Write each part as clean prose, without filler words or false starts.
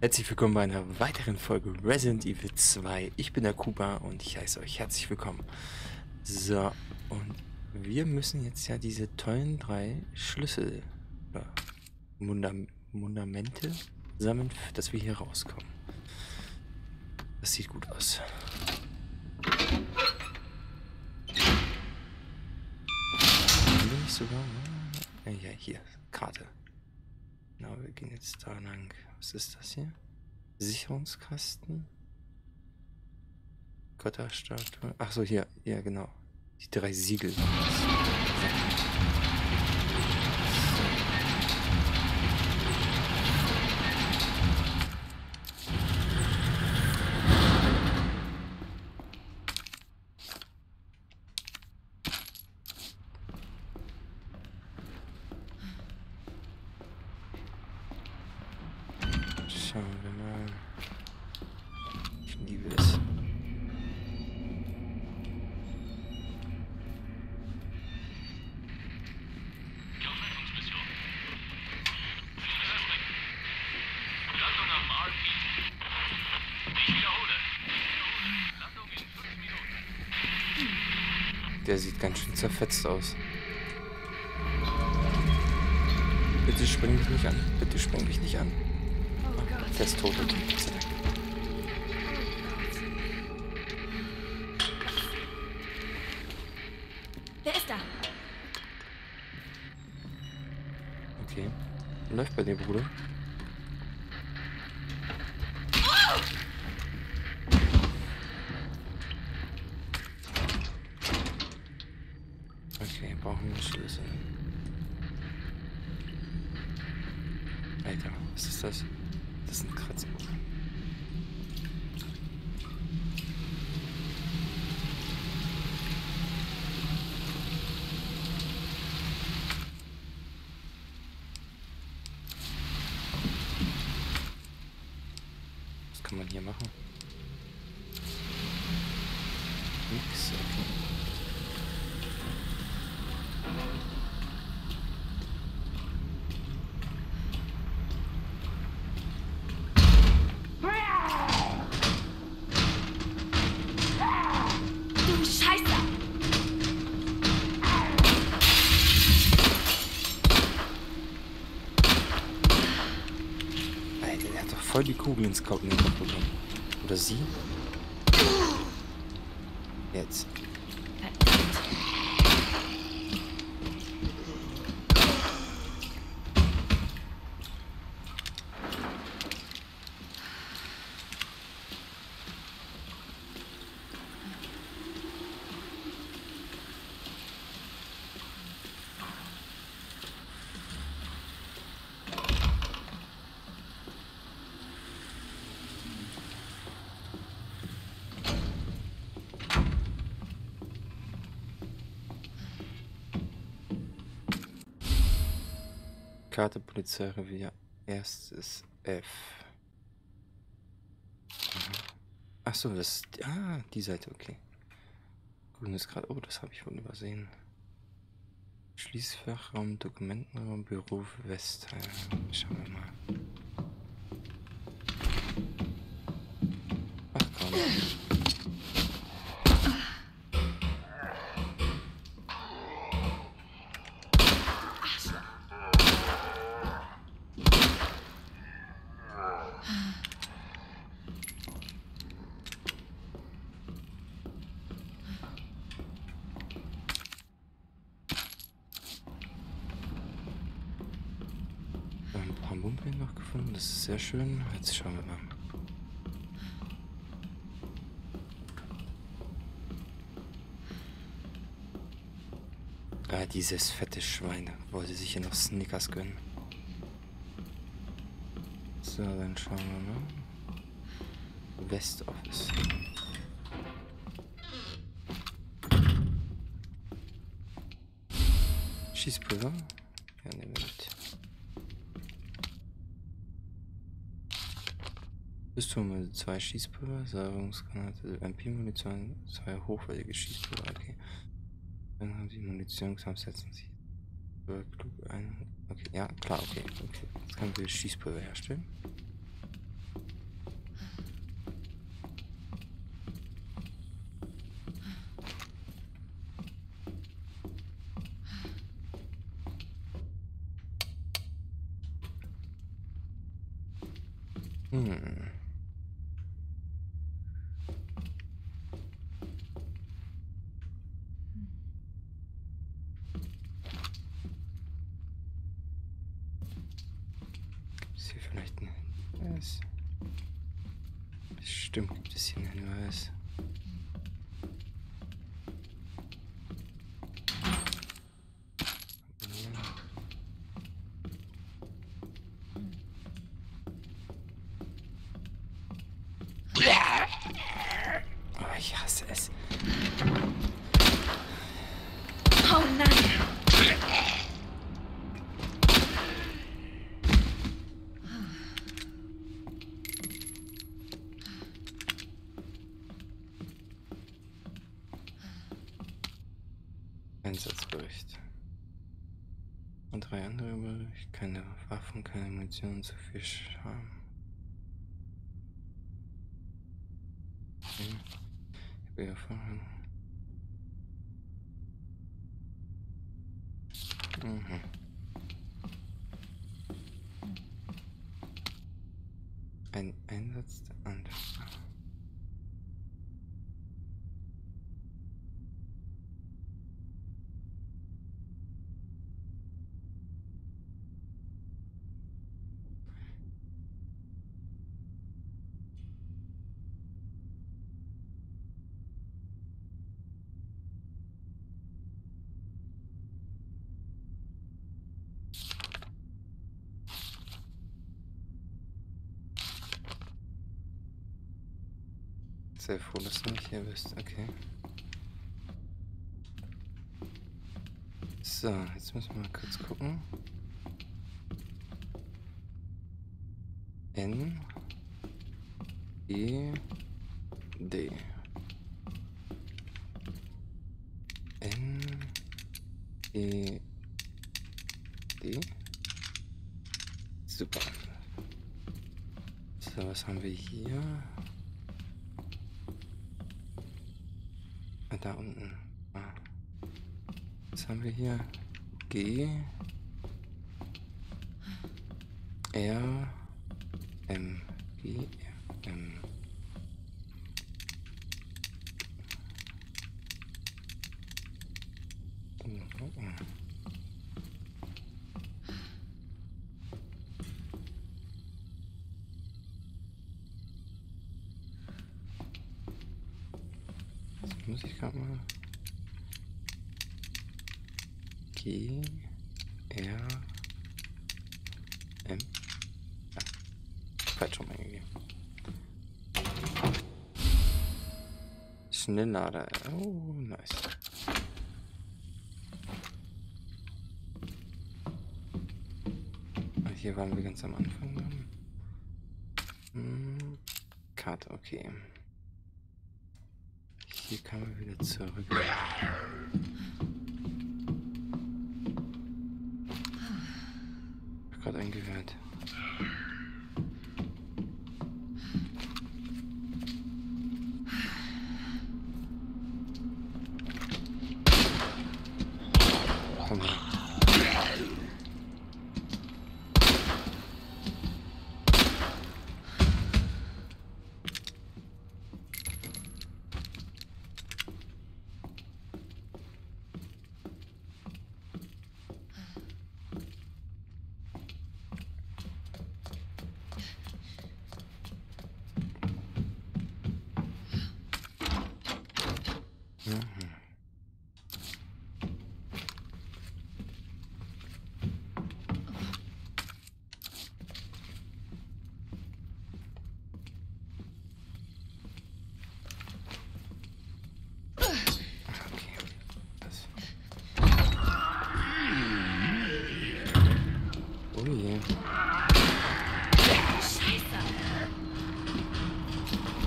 Herzlich willkommen bei einer weiteren Folge Resident Evil 2. Ich bin der Kuba und ich heiße euch herzlich willkommen. So, und wir müssen jetzt ja diese tollen drei Schlüssel oder Mundamente sammeln, dass wir hier rauskommen. Das sieht gut aus. Bin ich sogar? Ja, hier, Karte. Genau, wir gehen jetzt da lang. Was ist das hier? Sicherungskasten? Götterstatue? Achso, hier. Ja, genau. Die drei Siegel. Schauen wir mal. Ich liebe es. Der sieht ganz schön zerfetzt aus. Bitte spring mich nicht an. Bitte spring mich nicht an. Der ist tot. Wer ist da? Okay. Läuft bei dir, Bruder. Oh! Okay, brauchen wir einen Schlüssel. Alter, was ist das? Das sind Kratzen. Was kann man hier machen? Nix, okay. Voll die Kugel ins Kopf bekommen. Oder sie? Jetzt. Karte Polizeirevier, erstes F. Achso, das ist. Ah, die Seite, okay. Grünes Grad. Oh, das habe ich wohl übersehen. Schließfachraum, Dokumentenraum, Büro Westteil. Schauen wir mal. Ach komm. Mumpeln noch gefunden, das ist sehr schön. Jetzt schauen wir mal. Ah, dieses fette Schwein wollte sich hier noch Snickers gönnen. So, dann schauen wir mal. West Office. Schießpulver? Ja, nehmen wir mit. Pistole, 2 Schießpulver, Salbungsgranate, MP-Munition, 2 hochwertige Schießpulver, okay. Dann haben sie Munition, gesamt setzen sie klug ein. Okay, ja, klar, okay. Jetzt können wir Schießpulver herstellen. Hm. Ist hier vielleicht ein Hinweis? Bestimmt gibt es hier einen Hinweis. Einsatzbericht. Und 3 andere Berichte. Keine Waffen, keine Munition, zu viel Scham. Ich bin erfahren. Mhm. Ein Einsatz der Anfänger. Sehr froh, dass du nicht hier bist, okay. So, jetzt müssen wir mal kurz gucken. N, E, D. N, E, D. Super. So, was haben wir hier? Da unten. Was haben wir hier? G, R, M, G, R, M. Muss ich gerade mal. G, R, M. Ah, falsch rum eingegeben. Schnelllader. Oh, nice. Und hier waren wir ganz am Anfang. Hm, Karte, okay. Hier kann man wieder zurück. Ich hab gerade eingehört. Komm her.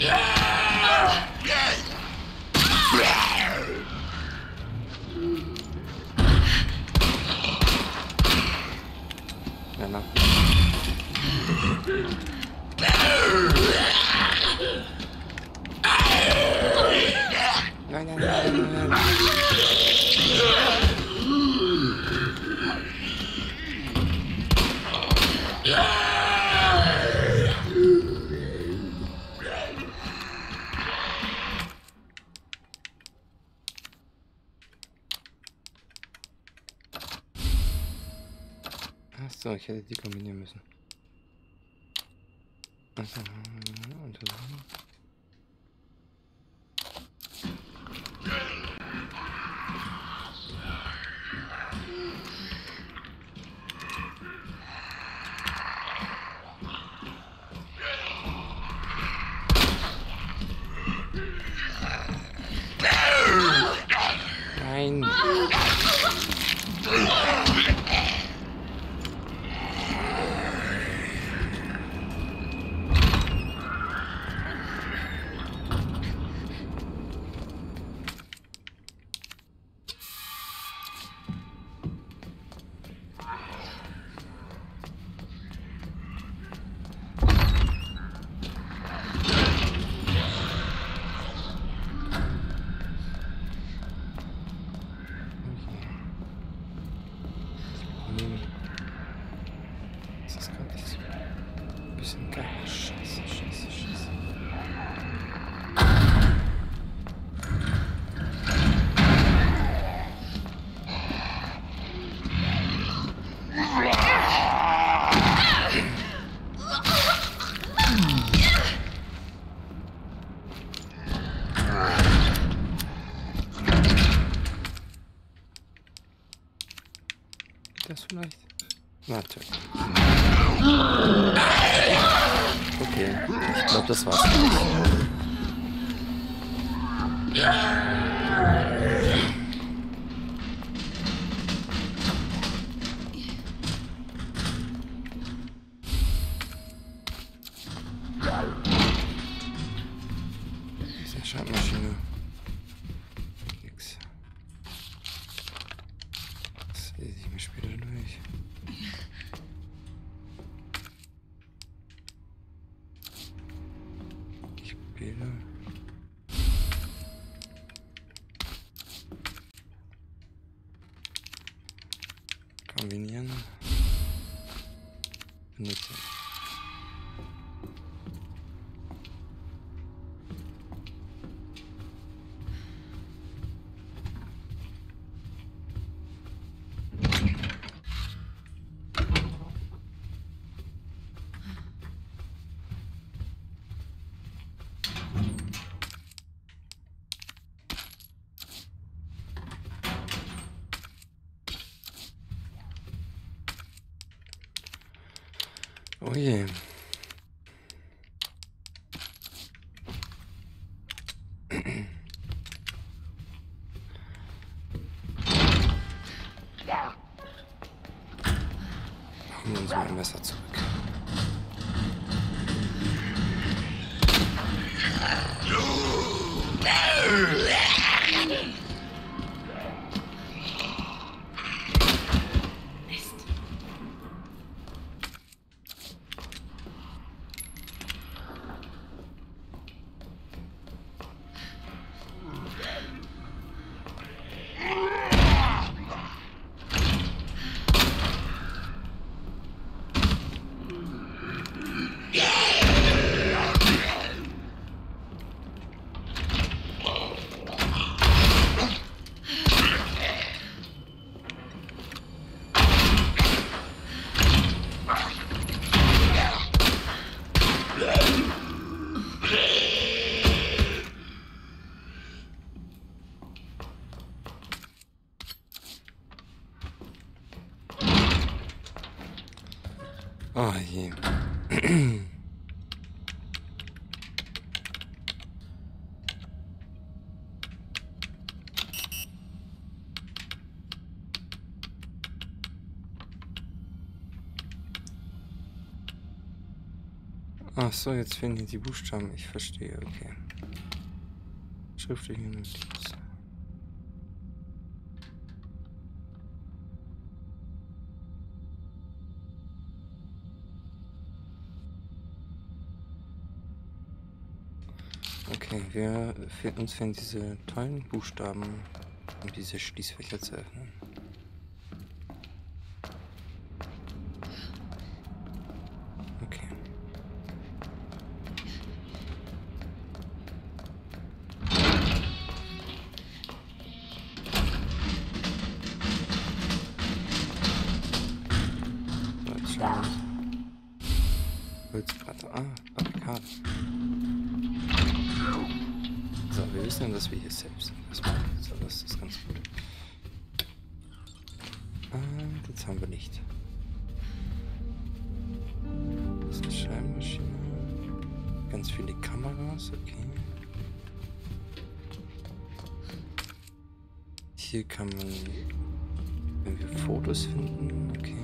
Yeah! Achso, ich hätte die kombinieren müssen. Achso, untersuchen. Das vielleicht? Natürlich. Okay, ich glaube, das war's. Diese Schreibmaschine. Nix. Das lese ich mir später durch. Ich spiele. Kombinieren. Benutzen. Oh je. Machen wir uns mal ein Messer zurück. Oh je. Ach so, jetzt fehlen hier die Buchstaben. Ich verstehe, okay. Schriftliche Notiz. Okay, uns fehlen diese tollen Buchstaben, um diese Schließfächer zu öffnen. Okay. So, habe. So, wir wissen ja, dass wir hier safe sind. Das ist ganz gut. Und jetzt haben wir Licht. Das ist eine Scheinmaschine. Ganz viele Kameras, okay. Hier kann man, wenn wir Fotos finden, okay.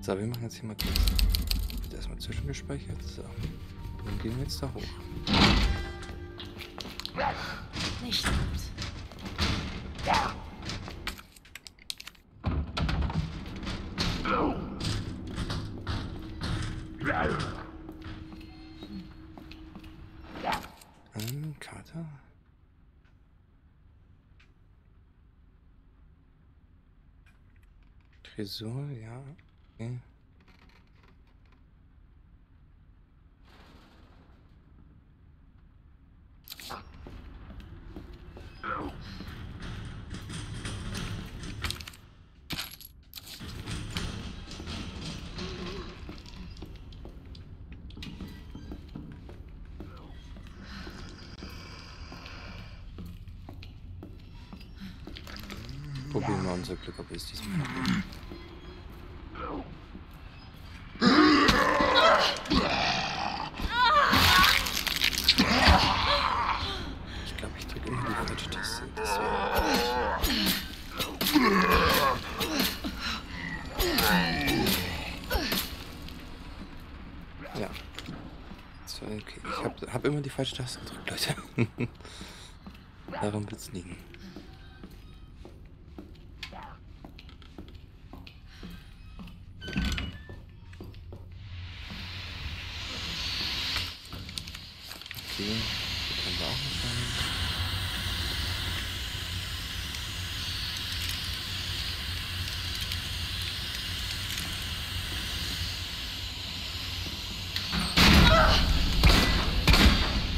So, wir machen jetzt hier mal kurz. Wird erstmal zwischengespeichert. So. Dann gehen wir jetzt da hoch. Nicht gut. Karte. Tresor, ja. Okay. Probieren wir unser Glück, ob wir es diesmal haben. Ich glaube, ich drücke irgendwie die falsche Taste. Das war ja. Das war okay. Ich hab immer die falsche Taste gedrückt, Leute. Darum wird's liegen. Okay, die können wir auch nicht machen.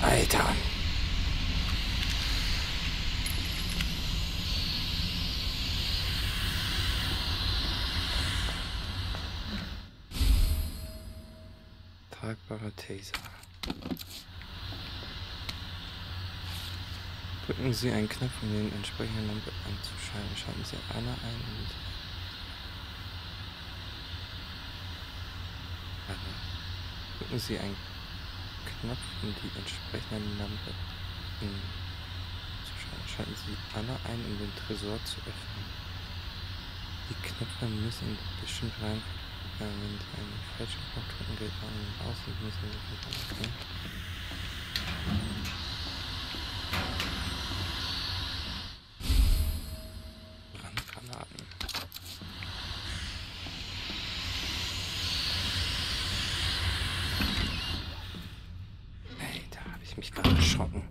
Alter! Tragbarer Taser. Drücken Sie einen Knopf, um den entsprechenden Lampe anzuschalten. Schalten Sie alle ein und... Drücken Sie einen Knopf, um die entsprechenden Lampe anzuschalten. Schalten Sie alle ein, um den Tresor zu öffnen. Die Knöpfe müssen bestimmt rein. Wenn Sie einen falschen Knopf drücken, geht man aus und müssen Sie wieder öffnen. Mich gerade erschrocken.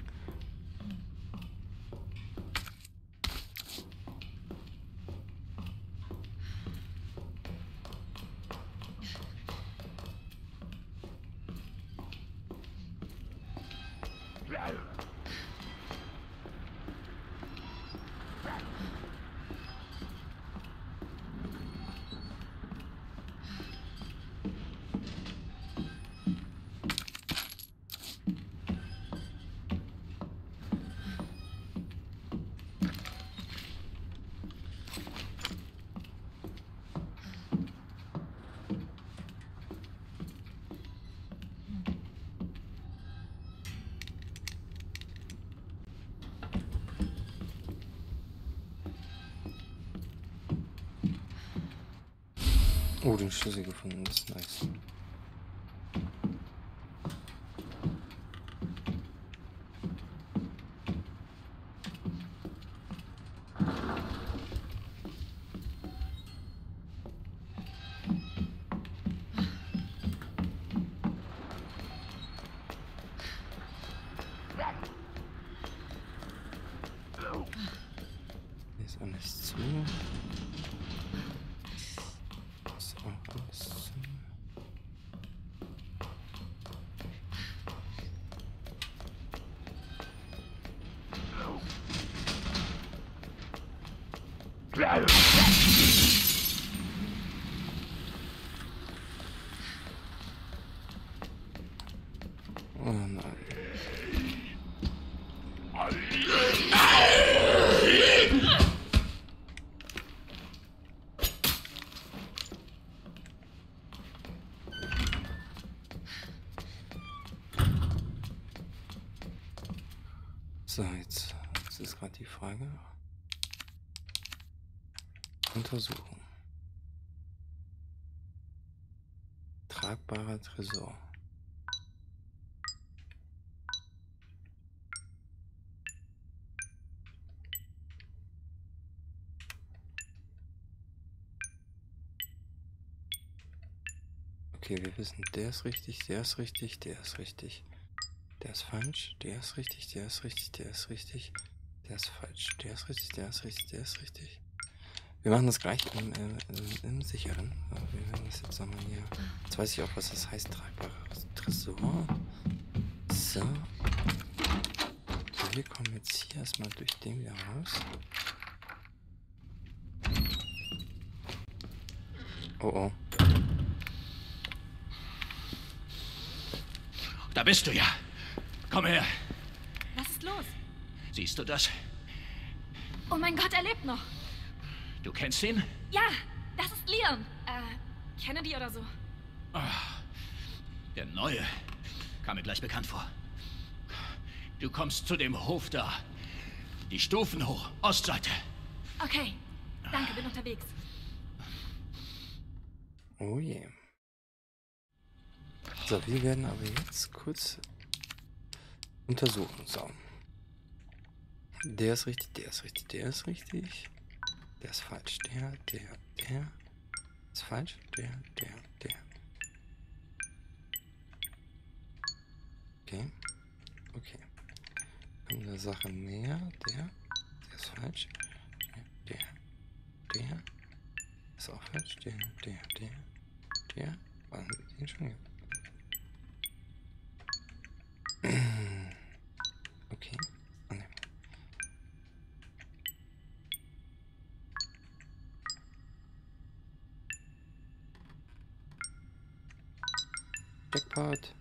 Oh, den Schlüssel gefunden, das ist nice. Hier ist alles zu. Oh nein. So, jetzt ist gerade die Frage. Untersuchen. Tragbarer Tresor. Okay, wir wissen, der ist richtig, der ist richtig, der ist richtig. Der ist falsch, der ist richtig, der ist richtig, der ist richtig. Der ist falsch, der ist richtig, der ist richtig, der ist richtig. Wir machen das gleich im Sicheren. Wir werden das jetzt nochmal hier. Jetzt weiß ich auch, was das heißt, tragbares Tresor. So. Wir kommen jetzt hier erstmal durch den wieder raus. Oh oh. Da bist du ja. Komm her. Was ist los? Siehst du das? Oh mein Gott, er lebt noch. Du kennst ihn? Ja, das ist Leon. Kennedy oder so. Oh, der Neue. Kam mir gleich bekannt vor. Du kommst zu dem Hof da. Die Stufen hoch, Ostseite. Okay, danke, bin unterwegs. Oh je. Yeah. So, wir werden aber jetzt kurz untersuchen. So. Der ist richtig, der ist richtig, der ist richtig. Der ist falsch. Der ist falsch. Der. Okay. Okay. Kommen der Sache näher. Der ist falsch. Der. Ist auch falsch. Der. Waren wir den schon? Okay. Oh, ne. Jackpot.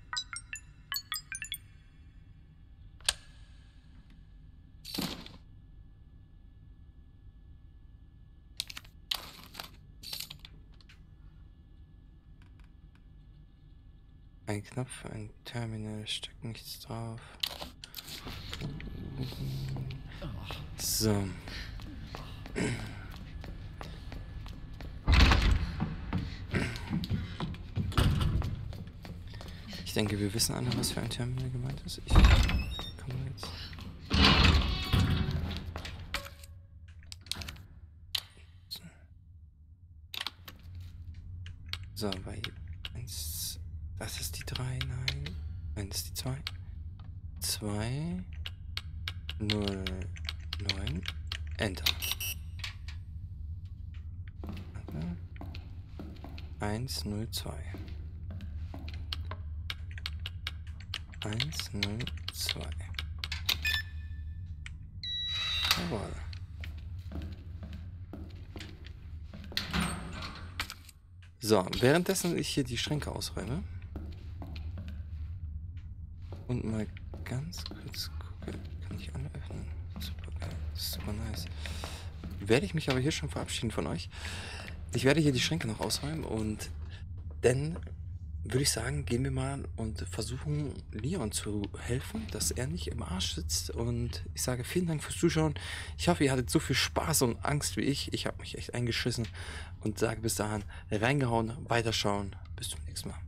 Ein Knopf für ein Terminal, steckt nichts drauf. So. Ich denke, wir wissen alle, was für ein Terminal gemeint ist. Ich komme jetzt. So, bei 1. Das ist die 3, nein. Nein, das ist die 2. 2. 0, 9, Enter. 1, 0, 2. 1, 0, 2. Jawohl. So, währenddessen ich hier die Schränke ausräume und mal ganz kurz gucke, kann ich alle öffnen. Super geil, super nice. Werde ich mich aber hier schon verabschieden von euch. Ich werde hier die Schränke noch ausräumen und dann würde ich sagen, gehen wir mal und versuchen Leon zu helfen, dass er nicht im Arsch sitzt. Und ich sage vielen Dank fürs Zuschauen. Ich hoffe, ihr hattet so viel Spaß und Angst wie ich. Ich habe mich echt eingeschissen und sage bis dahin reingehauen, weiterschauen. Bis zum nächsten Mal.